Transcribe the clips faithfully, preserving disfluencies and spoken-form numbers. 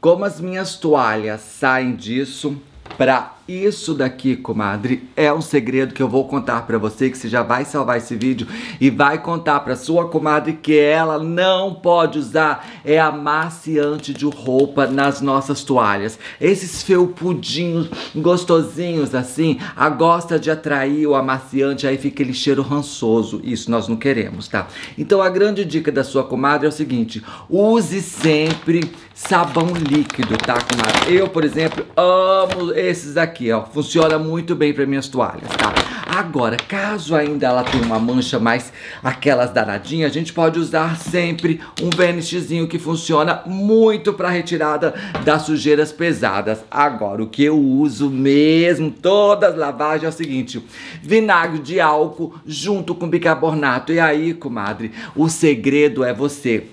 Como as minhas toalhas saem disso pra isso daqui, comadre, é um segredo que eu vou contar pra você, que você já vai salvar esse vídeo e vai contar pra sua comadre que ela não pode usar é amaciante de roupa nas nossas toalhas. Esses felpudinhos gostosinhos assim, a gosta de atrair o amaciante, aí fica aquele cheiro rançoso. Isso nós não queremos, tá? Então a grande dica da sua comadre é o seguinte: use sempre sabão líquido, tá, comadre? Eu, por exemplo, amo esses aqui, ó. Funciona muito bem para minhas toalhas, tá? Agora, caso ainda ela tenha uma mancha mais aquelas danadinhas, a gente pode usar sempre um vernixzinho, que funciona muito pra retirada das sujeiras pesadas. Agora, o que eu uso mesmo, todas as lavagens, é o seguinte: vinagre de álcool junto com bicarbonato. E aí, comadre, o segredo é você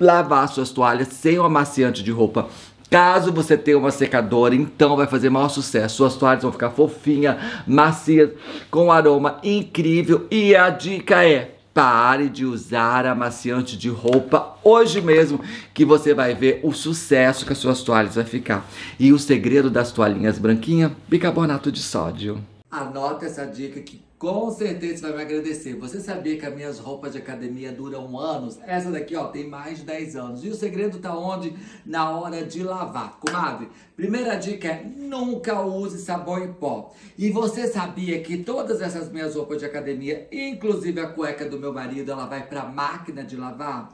lavar suas toalhas sem o amaciante de roupa. Caso você tenha uma secadora, então vai fazer maior sucesso. Suas toalhas vão ficar fofinhas, macias, com um aroma incrível. E a dica é: pare de usar amaciante de roupa hoje mesmo, que você vai ver o sucesso que as suas toalhas vai ficar. E o segredo das toalhinhas branquinhas? Bicarbonato de sódio. Anota essa dica que com certeza você vai me agradecer. Você sabia que as minhas roupas de academia duram anos? Essa daqui, ó, tem mais de dez anos. E o segredo tá onde? Na hora de lavar. Comadre, primeira dica é: nunca use sabão em pó. E você sabia que todas essas minhas roupas de academia, inclusive a cueca do meu marido, ela vai pra máquina de lavar?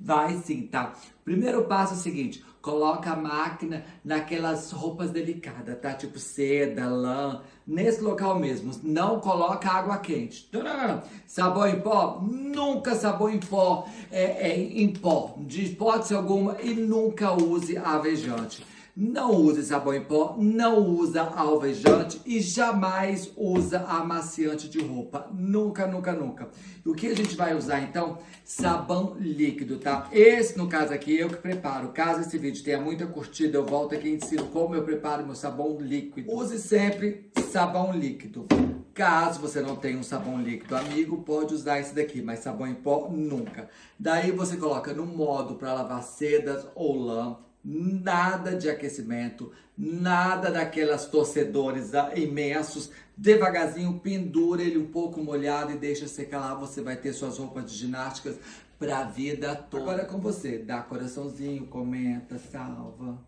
Vai sim, tá? Primeiro passo é o seguinte: coloca a máquina naquelas roupas delicadas, tá? Tipo seda, lã, nesse local mesmo. Não coloca água quente. Tcharam! Sabão em pó? Nunca sabão em pó, é, é em pó, de hipótese alguma, e nunca use alvejante. Não use sabão em pó, não usa alvejante e jamais usa amaciante de roupa. Nunca, nunca, nunca. O que a gente vai usar então? Sabão líquido, tá? Esse, no caso aqui, eu que preparo. Caso esse vídeo tenha muita curtida, eu volto aqui e ensino como eu preparo meu sabão líquido. Use sempre sabão líquido. Caso você não tenha um sabão líquido amigo, pode usar esse daqui, mas sabão em pó, nunca. Daí você coloca no modo para lavar sedas ou lã. Nada de aquecimento, nada daquelas torcedores imensos. Devagarzinho, pendura ele um pouco molhado e deixa secar lá. Você vai ter suas roupas de ginásticas pra vida toda. Agora é com você, dá coraçãozinho, comenta, salva.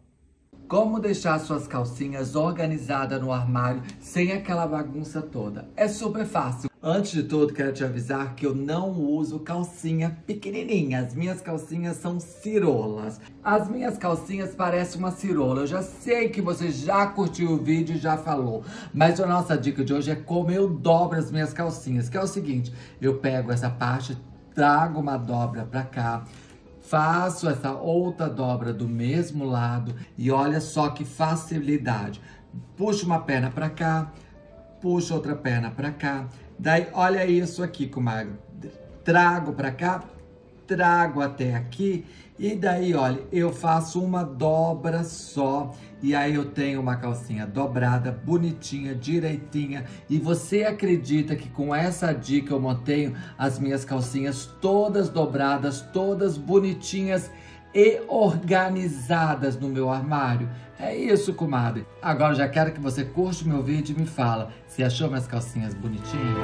Como deixar suas calcinhas organizadas no armário sem aquela bagunça toda? É super fácil. Antes de tudo, quero te avisar que eu não uso calcinha pequenininha. As minhas calcinhas são cirolas. As minhas calcinhas parecem uma cirola. Eu já sei que você já curtiu o vídeo e já falou, mas a nossa dica de hoje é como eu dobro as minhas calcinhas, que é o seguinte: eu pego essa parte, trago uma dobra pra cá, faço essa outra dobra do mesmo lado e olha só que facilidade. Puxo uma perna pra cá, puxo outra perna pra cá. Daí, olha isso aqui, comadre. Trago pra cá, trago até aqui. E daí, olha, eu faço uma dobra só. E aí eu tenho uma calcinha dobrada, bonitinha, direitinha. E você acredita que com essa dica eu mantenho as minhas calcinhas todas dobradas, todas bonitinhas e organizadas no meu armário? É isso, comadre. Agora já quero que você curte o meu vídeo e me fala: você achou minhas calcinhas bonitinhas?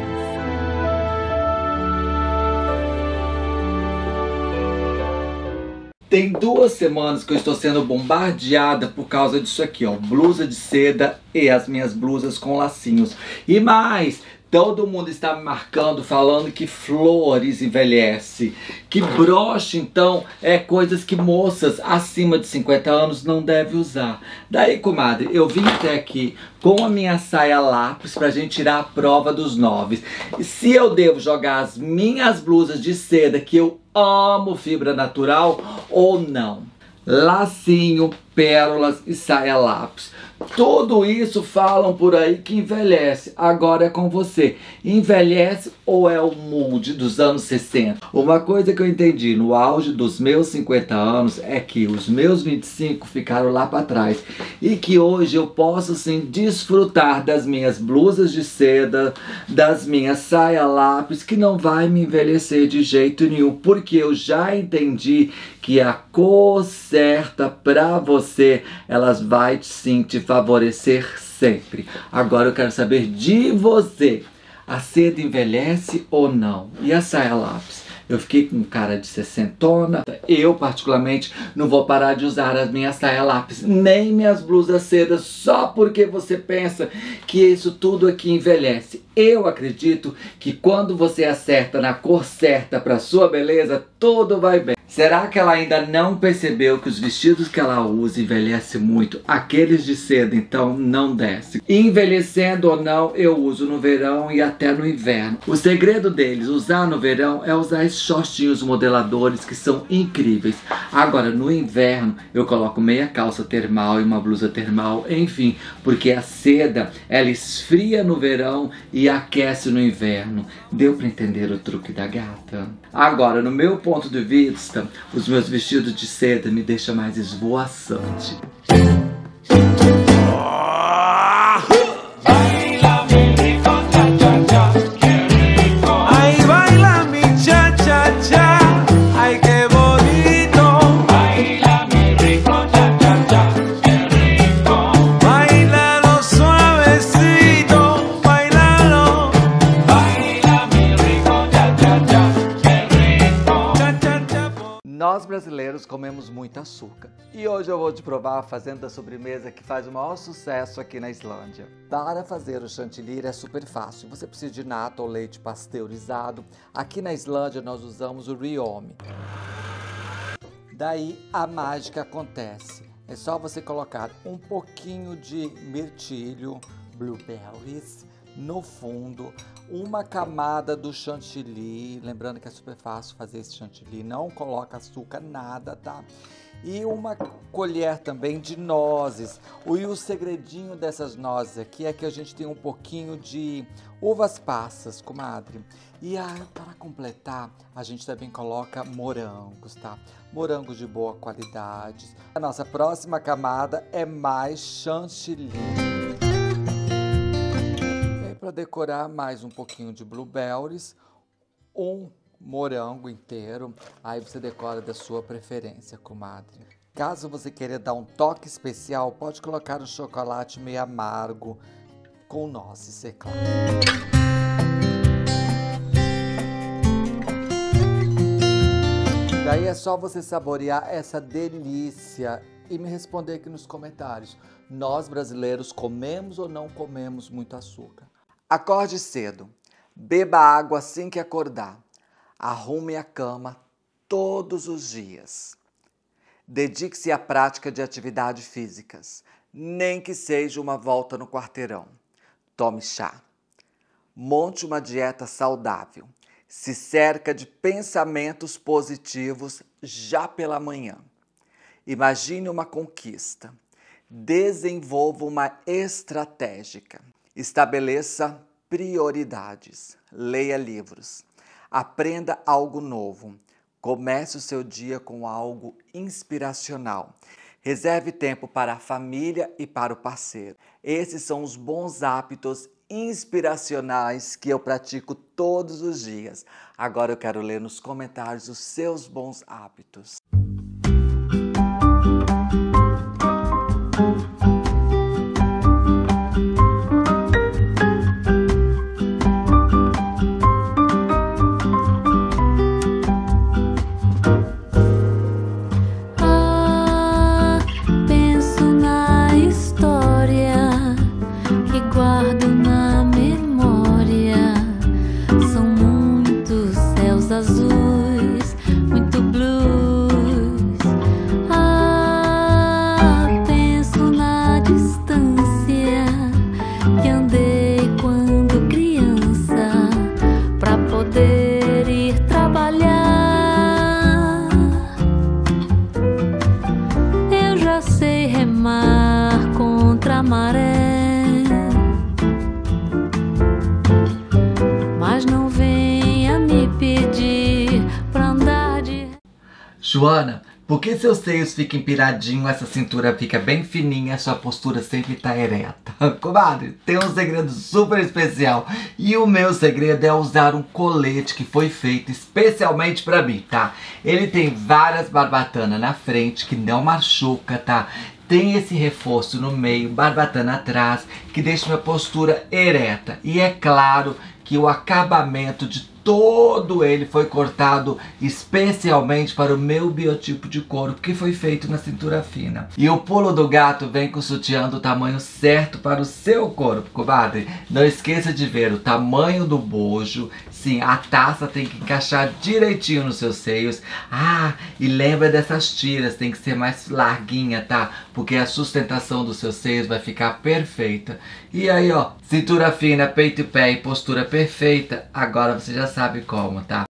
Tem duas semanas que eu estou sendo bombardeada por causa disso aqui, ó. Blusa de seda e as minhas blusas com lacinhos. E mais, todo mundo está me marcando, falando que flores envelhece, que broche, então, é coisas que moças acima de cinquenta anos não devem usar. Daí, comadre, eu vim até aqui com a minha saia lápis pra gente tirar a prova dos noves. E se eu devo jogar as minhas blusas de seda, que eu amo fibra natural, ou não. Lacinho, pérolas e saia lápis. Tudo isso falam por aí que envelhece. Agora é com você: envelhece ou é o mood dos anos sessenta? Uma coisa que eu entendi no auge dos meus cinquenta anos é que os meus vinte e cinco ficaram lá para trás, e que hoje eu posso sim desfrutar das minhas blusas de seda, das minhas saia lápis, que não vai me envelhecer de jeito nenhum, porque eu já entendi que a cor certa para você você, elas vai sim te favorecer sempre. Agora eu quero saber de você. A seda envelhece ou não? E a saia lápis? Eu fiquei com cara de sessentona. Eu, particularmente, não vou parar de usar as minhas saia lápis, nem minhas blusas seda, só porque você pensa que isso tudo aqui envelhece. Eu acredito que quando você acerta na cor certa para sua beleza, tudo vai bem. Será que ela ainda não percebeu que os vestidos que ela usa envelhecem muito? Aqueles de seda, então, não desce. Envelhecendo ou não, eu uso no verão e até no inverno. O segredo deles, usar no verão, é usar esses shortinhos modeladores que são incríveis. Agora, no inverno, eu coloco meia calça termal e uma blusa termal, enfim. Porque a seda, ela esfria no verão e aquece no inverno. Deu pra entender o truque da gata? Agora, no meu ponto de vista, os meus vestidos de seda me deixam mais esvoaçante. Nós brasileiros comemos muito açúcar e hoje eu vou te provar fazendo a sobremesa que faz o maior sucesso aqui na Islândia. Para fazer o chantilly é super fácil, você precisa de nata ou leite pasteurizado. Aqui na Islândia nós usamos o Riomi. Daí a mágica acontece, é só você colocar um pouquinho de mirtilho, blueberries, no fundo, uma camada do chantilly, lembrando que é super fácil fazer esse chantilly, não coloca açúcar, nada, tá? E uma colher também de nozes. E o segredinho dessas nozes aqui é que a gente tem um pouquinho de uvas passas, comadre. E aí, para completar, a gente também coloca morangos, tá? Morangos de boa qualidade. A nossa próxima camada é mais chantilly. Para decorar, mais um pouquinho de blueberries, um morango inteiro, aí você decora da sua preferência, comadre. Caso você queira dar um toque especial, pode colocar um chocolate meio amargo com nozes, é claro. Daí é só você saborear essa delícia e me responder aqui nos comentários. Nós brasileiros comemos ou não comemos muito açúcar? Acorde cedo, beba água assim que acordar, arrume a cama todos os dias. Dedique-se à prática de atividades físicas, nem que seja uma volta no quarteirão. Tome chá. Monte uma dieta saudável. Se cerca de pensamentos positivos já pela manhã. Imagine uma conquista. Desenvolva uma estratégica. Estabeleça prioridades, leia livros, aprenda algo novo, comece o seu dia com algo inspiracional, reserve tempo para a família e para o parceiro. Esses são os bons hábitos inspiracionais que eu pratico todos os dias. Agora eu quero ler nos comentários os seus bons hábitos. Joana, por que seus seios ficam empiradinhos, essa cintura fica bem fininha, sua postura sempre tá ereta? Comadre, tem um segredo super especial. E o meu segredo é usar um colete que foi feito especialmente pra mim, tá? Ele tem várias barbatanas na frente que não machuca, tá? tem esse reforço no meio, barbatana atrás, que deixa uma postura ereta. E é claro que o acabamento de todo ele foi cortado especialmente para o meu biotipo de corpo, que foi feito na cintura fina. E o pulo do gato vem com o sutiã do tamanho certo para o seu corpo, comadre. Não esqueça de ver o tamanho do bojo. Sim, a taça tem que encaixar direitinho nos seus seios. Ah, e lembra dessas tiras, tem que ser mais larguinha, tá? Porque a sustentação dos seus seios vai ficar perfeita. E aí, ó, cintura fina, peito e pé e postura perfeita. Agora você já sabe como, tá?